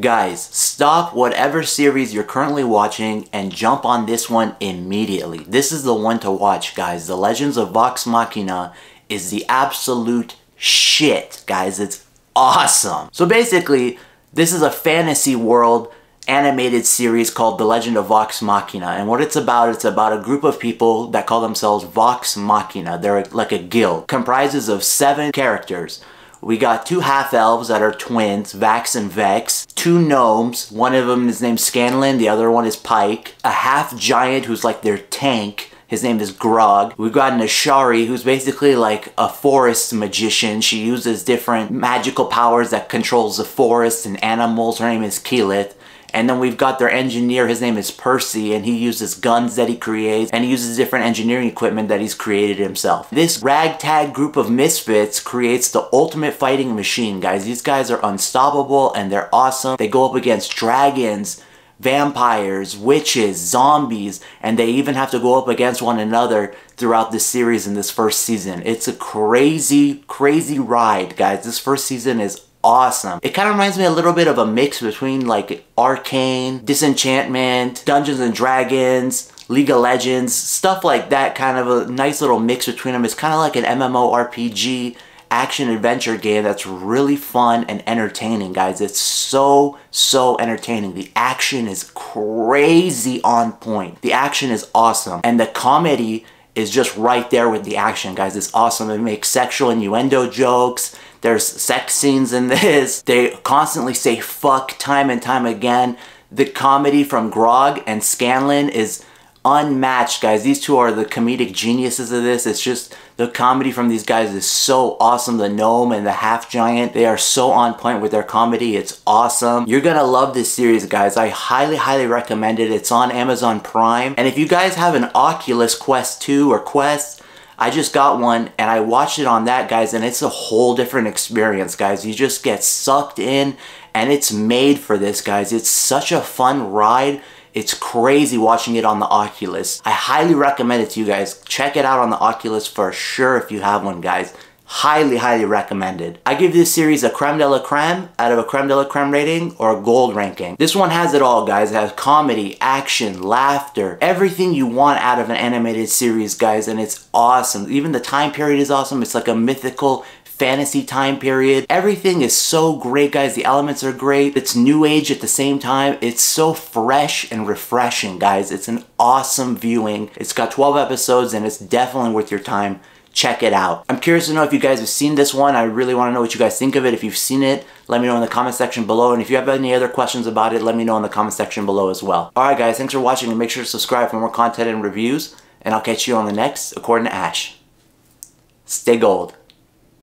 Guys, stop whatever series you're currently watching and jump on this one immediately. This is the one to watch, guys. The Legends of Vox Machina is the absolute shit, guys. It's awesome. So basically, this is a fantasy world animated series called The Legend of Vox Machina, and what it's about a group of people that call themselves Vox Machina. They're like a guild, comprises of 7 characters. We got 2 half-elves that are twins, Vax and Vex, 2 gnomes, one of them is named Scanlan, the other one is Pike, a half-giant who's like their tank, his name is Grog. We've got an Ashari who's basically like a forest magician. She uses different magical powers that controls the forest and animals. Her name is Keyleth. And then we've got their engineer, his name is Percy, and he uses guns that he creates, and he uses different engineering equipment that he's created himself. This ragtag group of misfits creates the ultimate fighting machine, guys. These guys are unstoppable, and they're awesome. They go up against dragons, vampires, witches, zombies, and they even have to go up against one another throughout this series in this first season. It's a crazy, crazy ride, guys. This first season is awesome. It kind of reminds me a little bit of a mix between like Arcane, Disenchantment, Dungeons and Dragons, League of Legends, stuff like that. Kind of a nice little mix between them. It's kind of like an MMORPG action adventure game that's really fun and entertaining, guys. It's so entertaining. The action is crazy on point. The action is awesome. And the comedy is just right there with the action, guys. It's awesome. It makes sexual innuendo jokes. There's sex scenes in this. They constantly say fuck time and time again. The comedy from Grog and Scanlan is unmatched, guys. These two are the comedic geniuses of this. It's just the comedy from these guys is so awesome. The gnome and the half giant, they are so on point with their comedy. It's awesome. You're gonna love this series, guys. I highly recommend it. It's on Amazon Prime. And if you guys have an Oculus Quest 2 or Quest, I just got one and I watched it on that, guys, and it's a whole different experience, guys. You just get sucked in, and it's made for this, guys. It's such a fun ride. It's crazy watching it on the Oculus. I highly recommend it to you guys. Check it out on the Oculus for sure if you have one, guys. Highly recommended. I give this series a creme de la creme out of a creme de la creme rating or a gold ranking. This one has it all, guys. It has comedy, action, laughter, everything you want out of an animated series, guys, and it's awesome. Even the time period is awesome. It's like a mythical fantasy time period. Everything is so great, guys. The elements are great. It's new age at the same time. It's so fresh and refreshing, guys. It's an awesome viewing. It's got 12 episodes and it's definitely worth your time. Check it out. I'm curious to know if you guys have seen this one. I really want to know what you guys think of it. If you've seen it, let me know in the comment section below. And if you have any other questions about it, let me know in the comment section below as well. Alright guys, thanks for watching, and make sure to subscribe for more content and reviews. And I'll catch you on the next According to Ash. Stay gold.